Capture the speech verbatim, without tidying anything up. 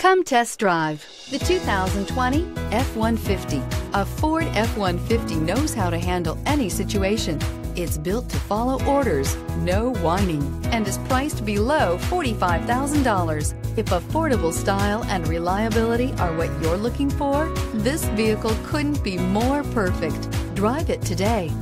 Come test drive the two thousand twenty F one fifty. A Ford F one fifty knows how to handle any situation. It's built to follow orders, no whining, and is priced below forty-five thousand dollars. If affordable style and reliability are what you're looking for, this vehicle couldn't be more perfect. Drive it today.